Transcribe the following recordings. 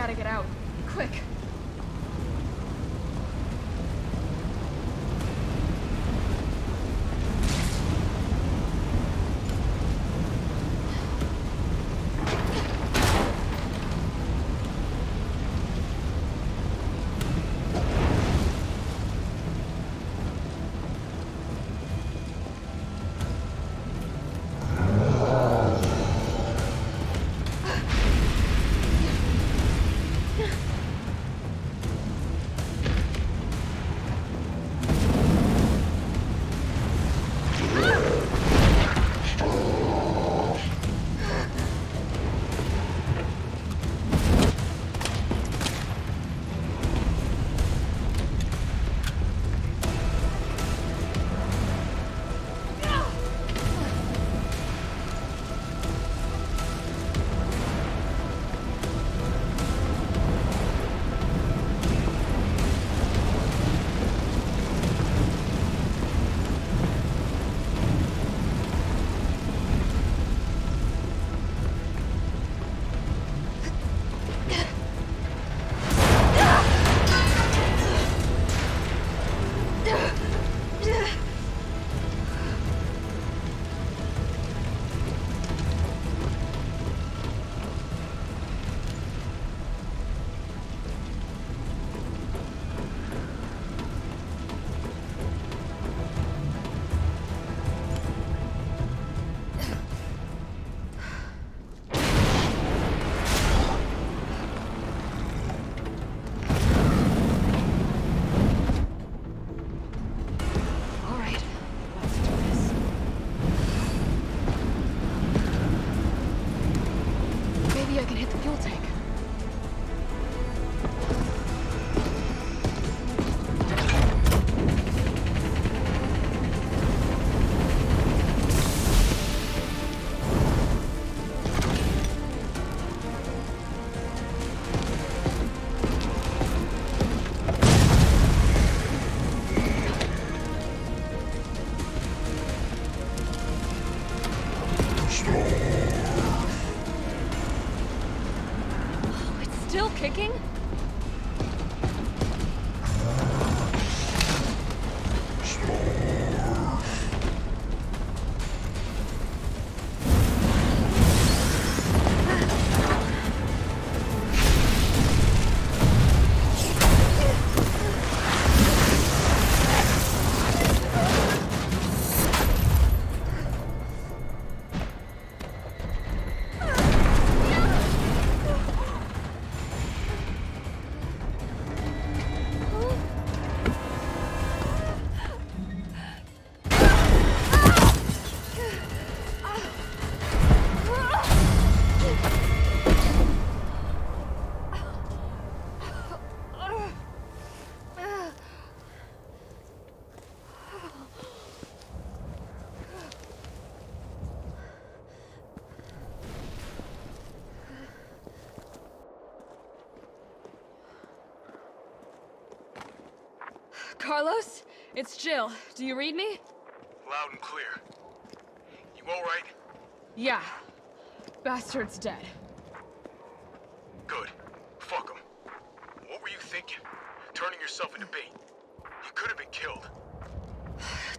gotta get out. Quick. Carlos, it's Jill. Do you read me? Loud and clear. You all right? Yeah. Bastard's dead. Good. Fuck him. What were you thinking? Turning yourself into bait. You could have been killed.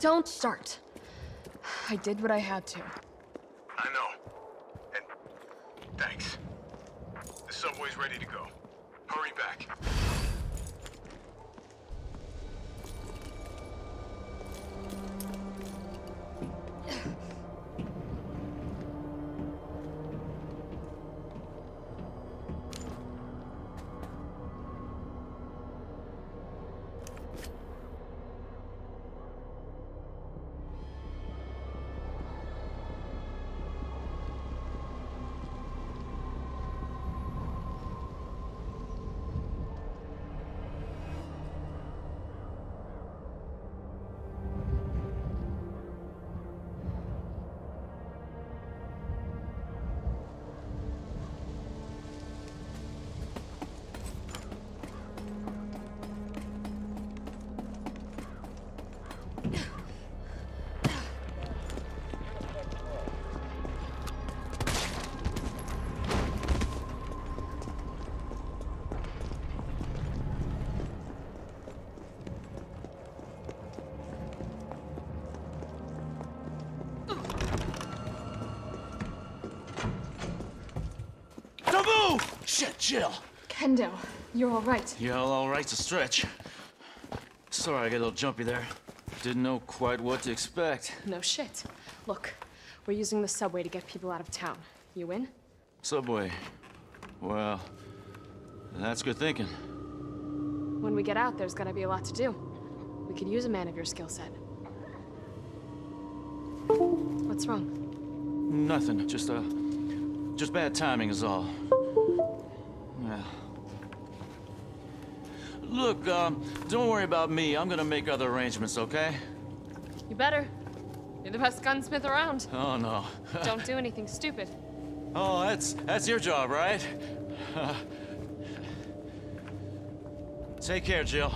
Don't start. I did what I had to. I know. And thanks. The subway's ready to go. Hurry back. Shit, Jill! Kendo, you're all right. Yeah, all right's a stretch. Sorry I got a little jumpy there. Didn't know quite what to expect. No shit. Look, we're using the subway to get people out of town. You in? Subway? Well, that's good thinking. When we get out, there's gonna be a lot to do. We could use a man of your skill set. What's wrong? Nothing. Just bad timing is all. Yeah. Look, don't worry about me. I'm gonna make other arrangements, okay? You better. You're the best gunsmith around. Oh no. Don't do anything stupid. Oh, that's your job, right? Take care, Jill.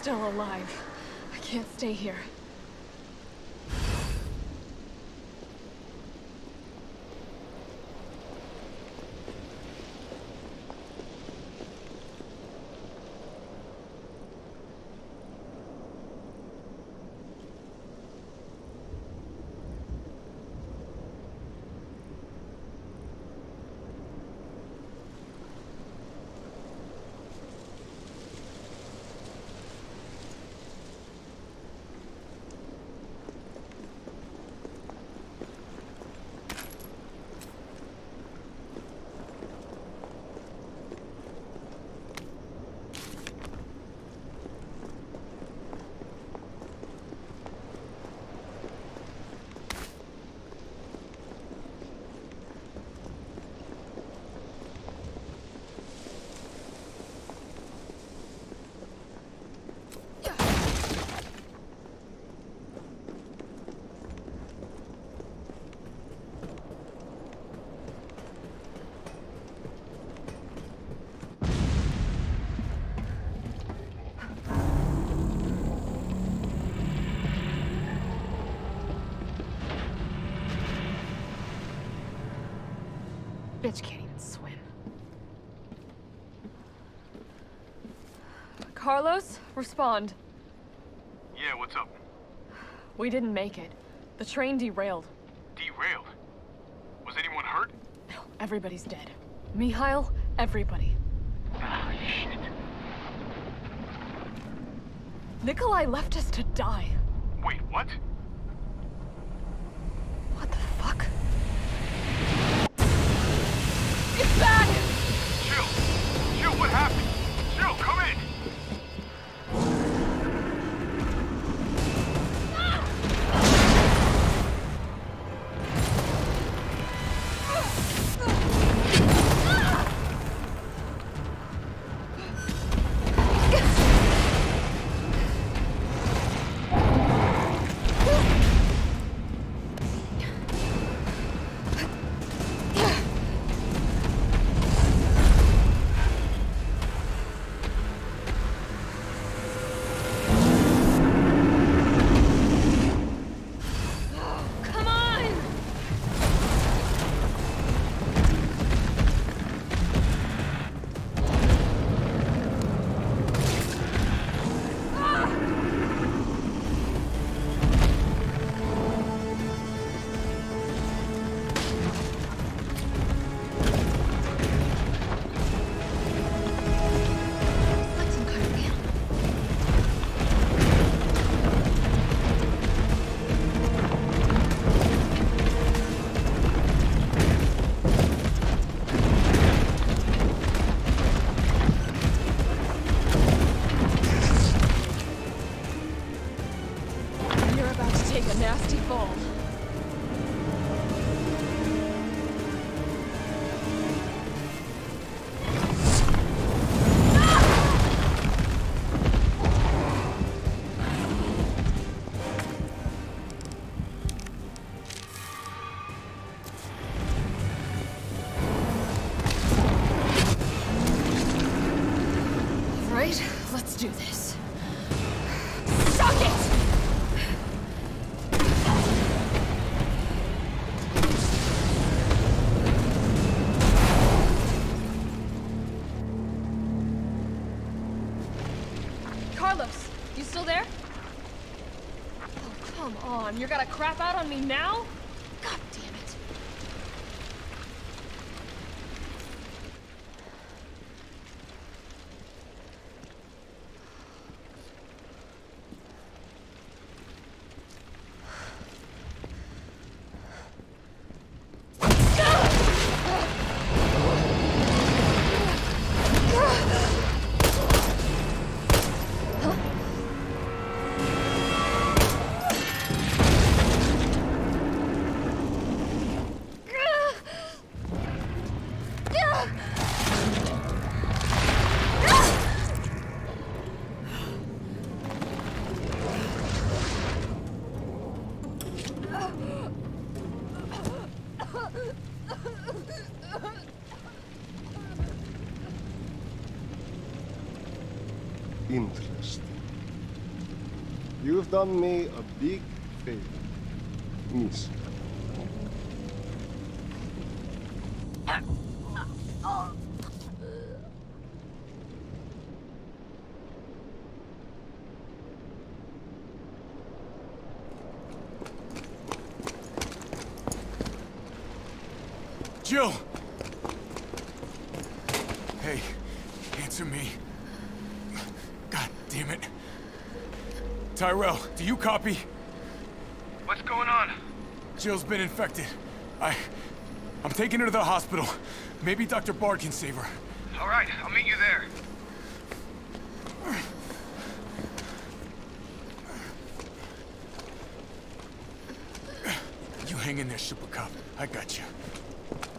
Still alive. I can't stay here. Bitch can't even swim. Carlos, respond. Yeah, what's up? We didn't make it. The train derailed. Derailed? Was anyone hurt? No, everybody's dead. Mikhail, everybody. Ah, shit. Nikolai left us to die. Wait, what? What the fuck? Back! Jill! Jill, what happened? Let's do this. Stop it! Carlos, you still there? Oh, come on. You're gonna crap out on me now? God damn it. Interesting. You've done me a big favor, miss. Jill! Hey, answer me. God damn it. Tyrell, do you copy? What's going on? Jill's been infected. I'm taking her to the hospital. Maybe Dr. Bard can save her. All right, I'll meet you there. You hang in there, Super Cop. I got you.